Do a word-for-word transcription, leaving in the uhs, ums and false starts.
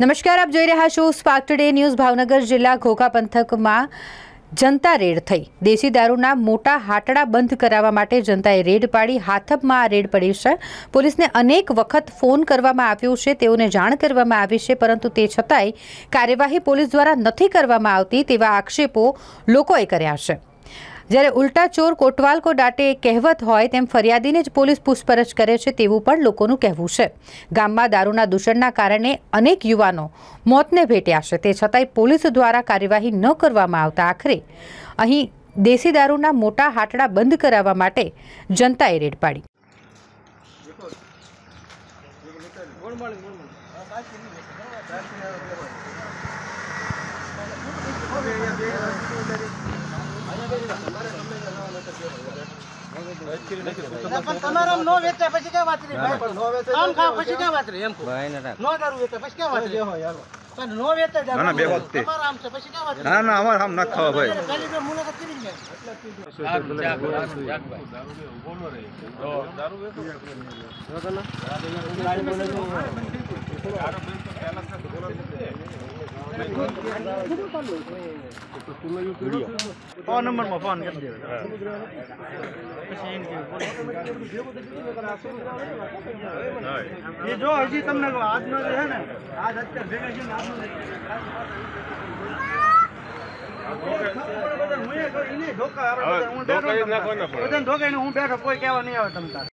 नमस्कार, आप જોઈ રહ્યા છો સ્પાર્ક ટુડે ન્યૂઝ। ભાવનગર જિલ્લા ઘોઘા પંથકમાં જનતા રેડ થઈ। દેશી દારૂના મોટા હાટડા બંધ કરાવવા માટે જનતાએ રેડ પાડી। હાથપમાં આ રેડ પડી છે। પોલીસને અનેક વખત ફોન કરવામાં આવ્યો છે, તેઓને જાણ કરવામાં આવી છે, પરંતુ તે છતાંય કાર્યવાહી પોલીસ દ્વારા નથી કરવામાં આવતી તેવા આક્ષેપો લોકોએ કર્યા છે। જ્યારે ઉલટા ચોર કોટવાલ કો દાટે કહેવત હોય તેમ ફરિયાદીને જ પોલીસ પૂછપરછ કરે છે તેવું પણ લોકોનું કહેવું છે। ગામમાં દારૂના દૂષણના કારણે અનેક યુવાનો મોતને ભેટ્યા છે, તે છતાંય પોલીસ દ્વારા કાર્યવાહી ન કરવામાં આવતા આખરે અહીં દેશી દારૂના મોટા હાટડા બંધ કરાવવા માટે જનતાએ રેડ પાડી। पण तमारा नो वेते पछि काय बात रे भाई, पण नो वेते काम खा पछि काय बात रे हमको भाई ना नो दारू वेते पछि काय बात रे हो यार, पण नो वेते दारू ना बेवक्त तमारा हमसे पछि काय बात रे ना ना हमार हम ना खाओ भाई खाली बे मुने का किरी ने जाग भाई दारू में बोलो रे दारू वेतो ना गाड़ी बोले तो दारू में तो बैलेंस से बोलो फोन नंबर में फोन कर ये जो हजी तमने आज नो है ना आज हत्या भेगा जी आज नो धोखा धोखा धोखा कोई कहवा नहीं आवे तमता।